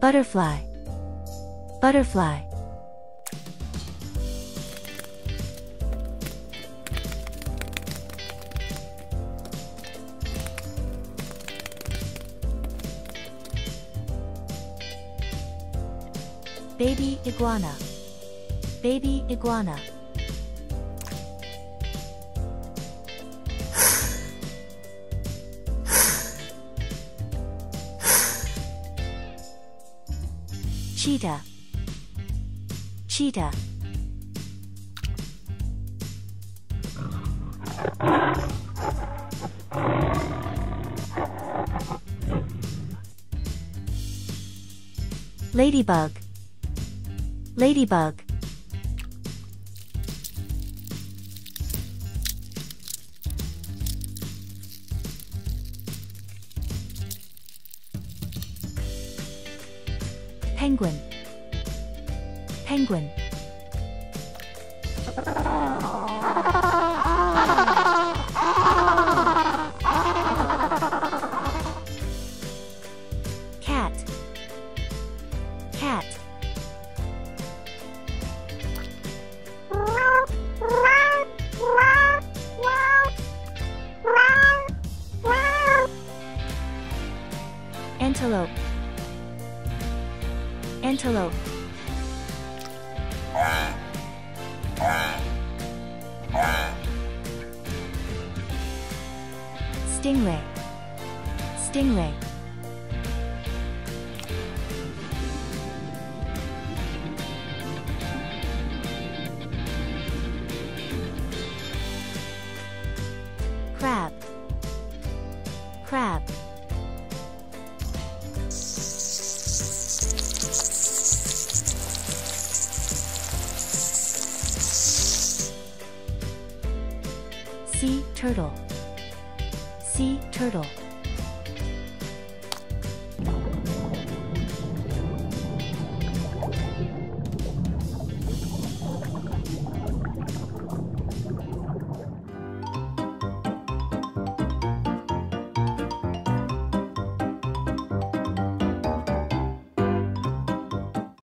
Butterfly, butterfly. Baby iguana, baby iguana. Cheetah, cheetah. Ladybug, ladybug. Penguin, penguin. Cat, cat. Antelope, antelope. Stingray, stingray. Crab, crab. Sea turtle, sea turtle.